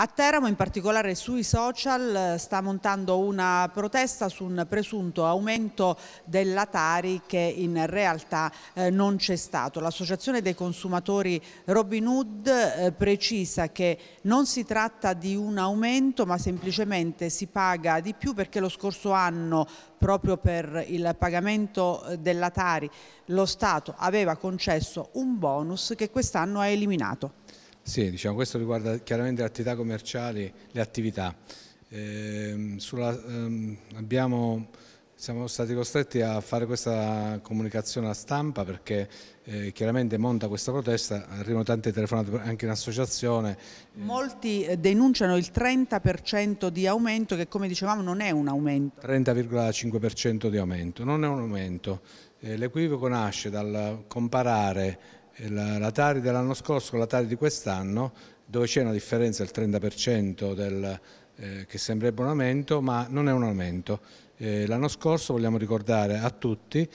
A Teramo, in particolare sui social, sta montando una protesta su un presunto aumento della Tari che in realtà non c'è stato. L'associazione dei consumatori Robin Hood precisa che non si tratta di un aumento, ma semplicemente si paga di più perché lo scorso anno, proprio per il pagamento della Tari, lo Stato aveva concesso un bonus che quest'anno ha eliminato. Sì, diciamo, questo riguarda chiaramente le attività commerciali, le attività. Siamo stati costretti a fare questa comunicazione alla stampa perché chiaramente monta questa protesta, arrivano tante telefonate anche in associazione. Molti denunciano il 30% di aumento che, come dicevamo, non è un aumento. 30,5% di aumento, non è un aumento. L'equivoco nasce dal comparare la Tari dell'anno scorso con la Tari di quest'anno, dove c'è una differenza del 30% che sembrerebbe un aumento, ma non è un aumento. L'anno scorso, vogliamo ricordare a tutti,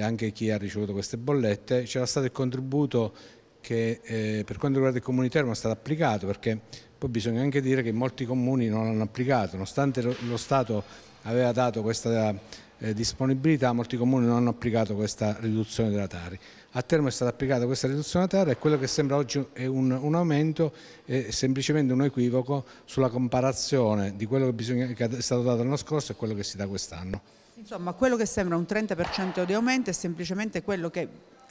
anche chi ha ricevuto queste bollette, c'era stato il contributo che per quanto riguarda il Comune di Teramo è stato applicato, perché poi bisogna anche dire che molti comuni non l'hanno applicato, nonostante lo Stato aveva dato questa disponibilità, molti comuni non hanno applicato questa riduzione della Tari. A Teramo è stata applicata questa riduzione della Tari e quello che sembra oggi è un aumento è semplicemente un equivoco sulla comparazione di quello che è stato dato l'anno scorso e quello che si dà quest'anno. Insomma, quello che sembra un 30% di aumento è semplicemente quello che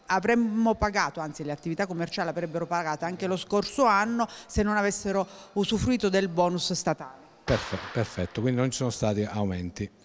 avremmo pagato, anzi le attività commerciali avrebbero pagato anche lo scorso anno se non avessero usufruito del bonus statale. Perfetto, quindi non ci sono stati aumenti.